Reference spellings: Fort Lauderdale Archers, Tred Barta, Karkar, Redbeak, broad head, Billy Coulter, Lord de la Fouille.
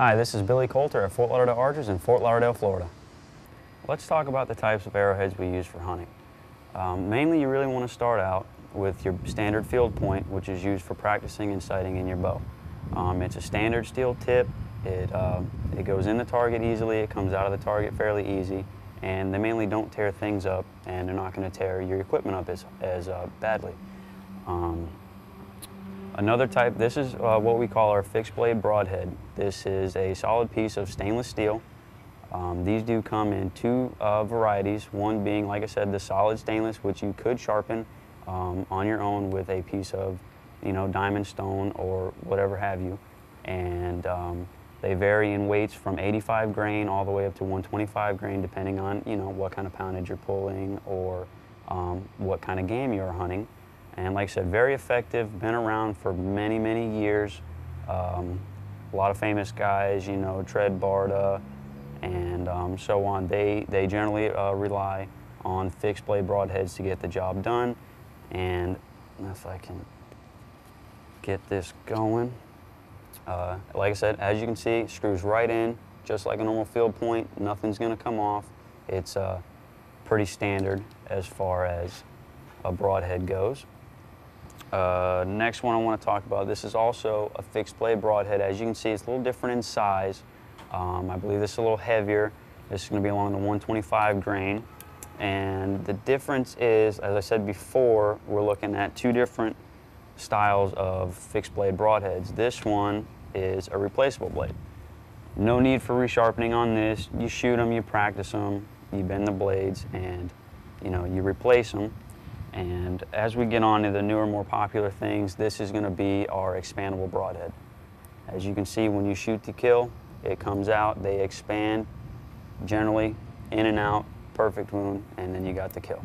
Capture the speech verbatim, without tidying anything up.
Hi, this is Billy Coulter at Fort Lauderdale Archers in Fort Lauderdale, Florida. Let's talk about the types of arrowheads we use for hunting. Um, mainly you really want to start out with your standard field point, which is used for practicing and sighting in your bow. Um, it's a standard steel tip, it, uh, it goes in the target easily, it comes out of the target fairly easy, and they mainly don't tear things up, and they're not going to tear your equipment up as, as uh, badly. Um, Another type, this is uh, what we call our fixed blade broadhead. This is a solid piece of stainless steel. Um, these do come in two uh, varieties, one being, like I said, the solid stainless, which you could sharpen um, on your own with a piece of, you know, diamond stone or whatever have you. And um, they vary in weights from eighty-five grain all the way up to one twenty-five grain, depending on, you know, what kind of poundage you're pulling or um, what kind of game you're hunting. And like I said, very effective, been around for many, many years. Um, a lot of famous guys, you know, Tred Barta and um, so on. They, they generally uh, rely on fixed blade broadheads to get the job done. And if I can get this going. Uh, like I said, as you can see, it screws right in, just like a normal field point. Nothing's gonna come off. It's uh, pretty standard as far as a broadhead goes. Uh, next one I want to talk about, this is also a fixed blade broadhead. As you can see, it's a little different in size. Um, I believe this is a little heavier. This is going to be along the one twenty-five grain. And the difference is, as I said before, we're looking at two different styles of fixed blade broadheads. This one is a replaceable blade. No need for resharpening on this. You shoot them, you practice them, you bend the blades, and you know, you replace them. And as we get on to the newer, more popular things, this is going to be our expandable broadhead. As you can see, when you shoot to kill, it comes out, they expand, generally in and out, perfect wound, and then you got the kill.